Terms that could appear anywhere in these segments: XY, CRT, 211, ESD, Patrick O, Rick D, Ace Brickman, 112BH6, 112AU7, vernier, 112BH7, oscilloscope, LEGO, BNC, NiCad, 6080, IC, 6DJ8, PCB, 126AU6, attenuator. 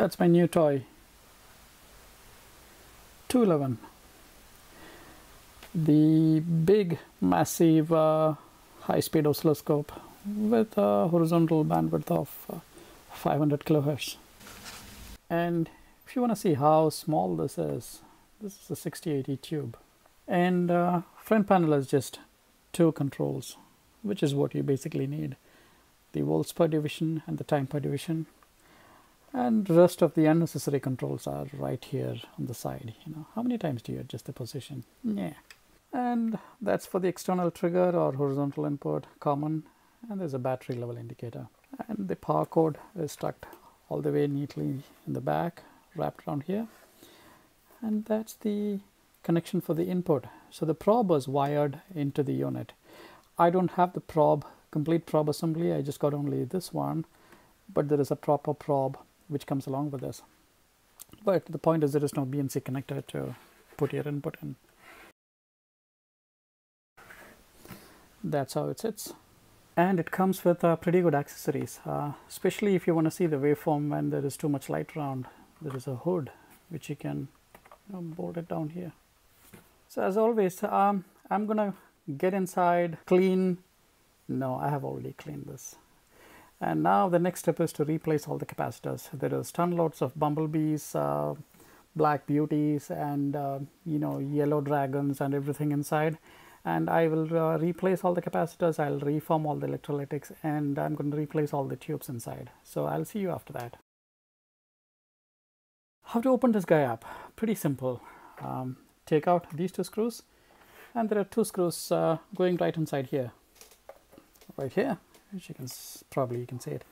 That's my new toy. 211. The big massive high-speed oscilloscope with a horizontal bandwidth of 500 kilohertz. And if you want to see how small this is a 6080 tube. And front panel is just two controls, which is what you basically need. The volts per division and the time per division. And the rest of the unnecessary controls are right here on the side. You know, how many times do you adjust the position? Yeah. And that's for the external trigger or horizontal input, common. And there's a battery level indicator. And the power cord is tucked all the way neatly in the back, wrapped around here. And that's the connection for the input. So the probe was wired into the unit. I don't have the probe, complete probe assembly. I just got only this one. But there is a proper probe which comes along with this. But the point is there is no BNC connector to put your input in. That's how it sits. And it comes with pretty good accessories, especially if you want to see the waveform when there is too much light around. There is a hood which you can bolt it down here. So as always, I'm gonna get inside, clean. No, I have already cleaned this. And now the next step is to replace all the capacitors. There is ton loads of bumblebees, black beauties, and yellow dragons and everything inside. And I will replace all the capacitors. I'll reform all the electrolytics, and I'm going to replace all the tubes inside. So I'll see you after that. How to open this guy up? Pretty simple. Take out these two screws, and there are two screws going right inside here, right here. You can see it.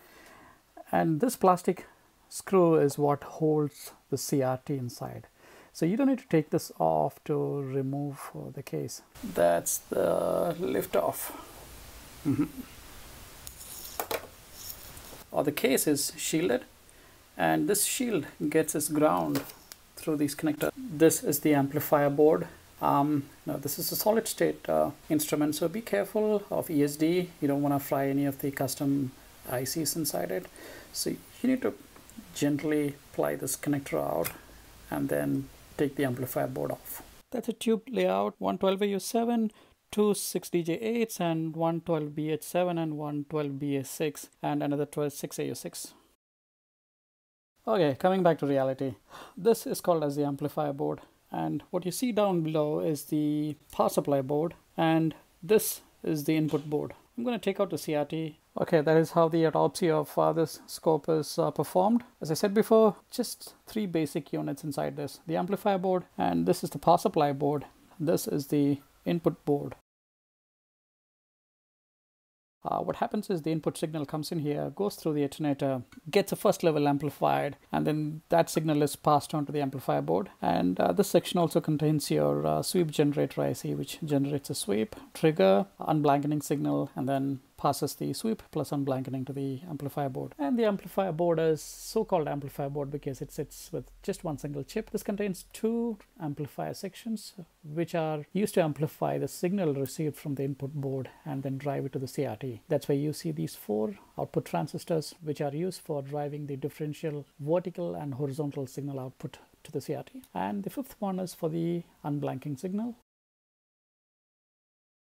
And this plastic screw is what holds the CRT inside. So you don't need to take this off to remove the case. That's the lift off. Or the case is shielded, and this shield gets its ground through these connectors. This is the amplifier board. Now this is a solid state instrument, so be careful of ESD. You don't want to fry any of the custom ICs inside it. So you need to gently ply this connector out and then take the amplifier board off. That's a tube layout, 112AU7, 2 6DJ8s and 112BH7 and 112BH6 and another 126AU6. Okay, coming back to reality. This is called as the amplifier board. And what you see down below is the power supply board, and this is the input board. I'm going to take out the CRT. Okay, that is how the autopsy of this scope is performed. As I said before, just three basic units inside this. The amplifier board, and this is the power supply board. This is the input board. What happens is the input signal comes in here, goes through the attenuator, gets a first level amplified, and then that signal is passed on to the amplifier board. And this section also contains your sweep generator IC, which generates a sweep, trigger, unblanketing signal, and then passes the sweep plus unblanketing to the amplifier board. And the amplifier board is so-called amplifier board because it sits with just one single chip. This contains two amplifier sections which are used to amplify the signal received from the input board and then drive it to the CRT. That's why you see these four output transistors which are used for driving the differential vertical and horizontal signal output to the CRT. And the fifth one is for the unblanking signal.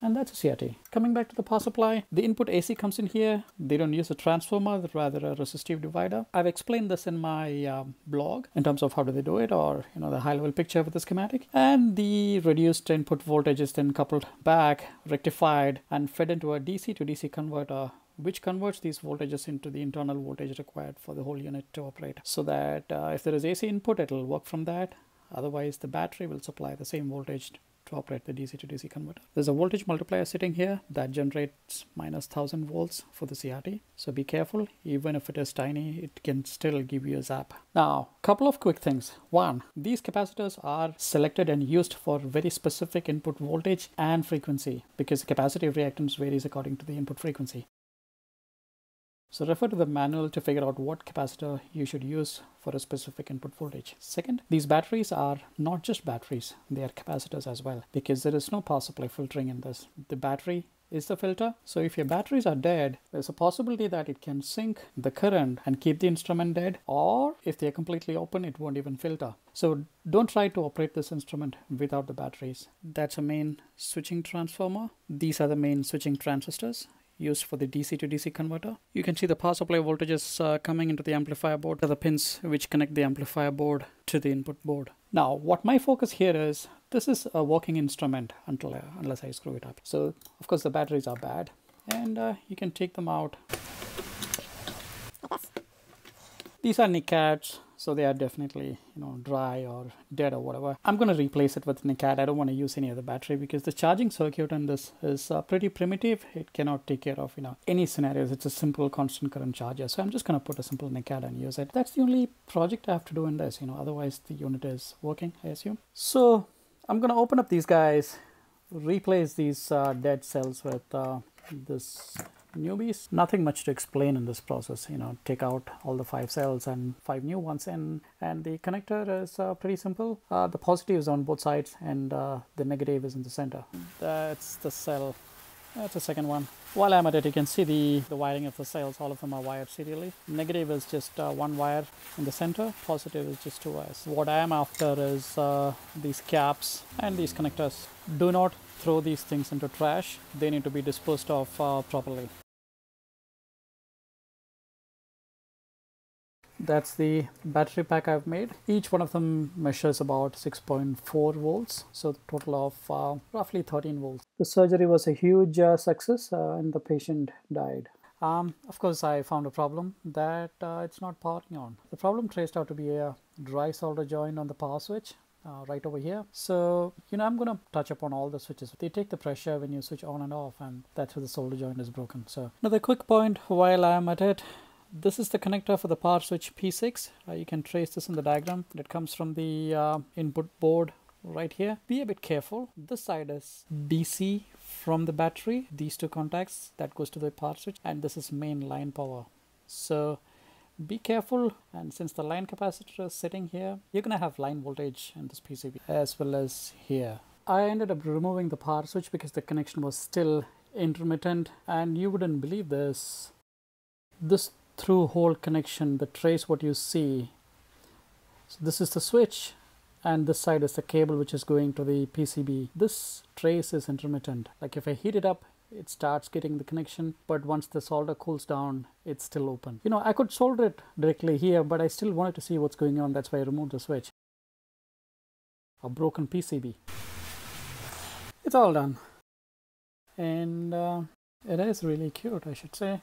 And that's a CRT. Coming back to the power supply, the input AC comes in here. They don't use a transformer, rather a resistive divider. I've explained this in my blog in terms of how do they do it, or the high level picture with the schematic. And the reduced input voltage is then coupled back, rectified, and fed into a DC to DC converter, which converts these voltages into the internal voltage required for the whole unit to operate. So that if there is AC input, it will work from that. Otherwise, the battery will supply the same voltage to operate the DC to DC converter. There's a voltage multiplier sitting here that generates minus 1000 volts for the CRT. So be careful, even if it is tiny, it can still give you a zap. Now, couple of quick things. One, these capacitors are selected and used for very specific input voltage and frequency because the capacitive reactance varies according to the input frequency. So refer to the manual to figure out what capacitor you should use for a specific input voltage. Second, these batteries are not just batteries, they are capacitors as well because there is no power supply filtering in this. The battery is the filter. So if your batteries are dead, there's a possibility that it can sink the current and keep the instrument dead, or if they're completely open, it won't even filter. So don't try to operate this instrument without the batteries. That's a main switching transformer. These are the main switching transistors used for the DC to DC converter. You can see the power supply voltages coming into the amplifier board are the pins which connect the amplifier board to the input board. Now, what my focus here is, this is a working instrument unless I screw it up. So, of course, the batteries are bad, and you can take them out. These are NiCads, so they are definitely, you know, dry or dead or whatever. I'm going to replace it with NiCad. I don't want to use any other battery because the charging circuit in this is pretty primitive. It cannot take care of, you know, any scenarios. It's a simple constant current charger. So I'm just going to put a simple NiCad and use it. That's the only project I have to do in this, you know, otherwise the unit is working, I assume. So I'm going to open up these guys, replace these dead cells with this newbies. Nothing much to explain in this process, you know, take out all the 5 cells and 5 new ones in, and the connector is pretty simple. The positive is on both sides and the negative is in the center. That's the cell. That's the second one. While I'm at it, you can see the wiring of the cells. All of them are wired serially. Negative is just one wire in the center. Positive is just 2 wires. What I am after is these caps and these connectors. Do not throw these things into trash. They need to be disposed of properly. That's the battery pack I've made. Each one of them measures about 6.4 volts, so the total of roughly 13 volts. The surgery was a huge success and the patient died. Of course, I found a problem that it's not powering on. The problem traced out to be a dry solder joint on the power switch. Right over here. So, you know, I'm going to touch upon all the switches. They take the pressure when you switch on and off, and that's where the solder joint is broken. So, another quick point while I'm at it. This is the connector for the power switch P6. You can trace this in the diagram. It comes from the input board right here. Be a bit careful. This side is DC from the battery. These 2 contacts, that goes to the power switch, and this is main line power. So be careful, and since the line capacitor is sitting here, you're going to have line voltage in this PCB as well as here. I ended up removing the power switch because the connection was still intermittent, and you wouldn't believe this. This through-hole connection, the trace what you see. So this is the switch, and this side is the cable which is going to the PCB. This trace is intermittent. Like if I heat it up, it starts getting the connection, but once the solder cools down, it's still open. You know, I could solder it directly here, but I still wanted to see what's going on. That's why I removed the switch. A broken PCB. It's all done. And it is really cute, I should say.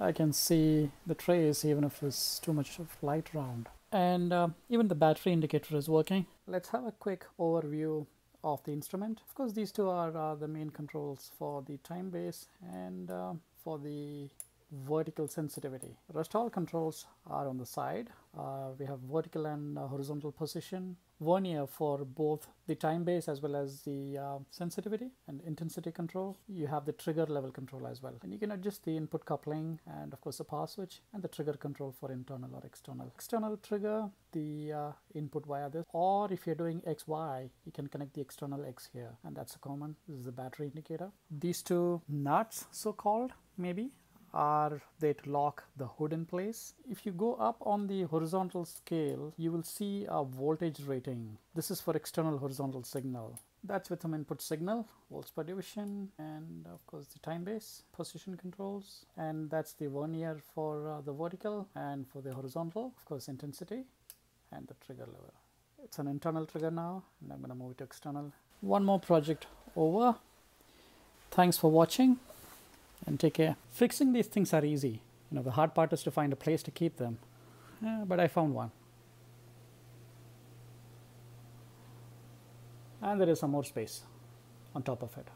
I can see the trace even if there's too much of light around. And even the battery indicator is working. Let's have a quick overview of the instrument. Of course, these 2 are the main controls for the time base and for the vertical sensitivity. The rest all controls are on the side. We have vertical and horizontal position, vernier for both the time base as well as the sensitivity and intensity control. You have the trigger level control as well, and you can adjust the input coupling and of course the power switch and the trigger control for internal or external. External trigger, the input via this, or if you're doing XY, you can connect the external X here, and that's a common. This is the battery indicator. These 2 nuts, so called, maybe, are there to lock the hood in place. If you go up on the horizontal scale, you will see a voltage rating. This is for external horizontal signal. That's with some input signal, volts per division, and of course the time base, position controls, and that's the vernier for the vertical, and for the horizontal, of course intensity, and the trigger level. It's an internal trigger now, and I'm going to move it to external. One more project over. Thanks for watching. And take care. Fixing these things are easy. You know, the hard part is to find a place to keep them. But I found one. And there is some more space on top of it.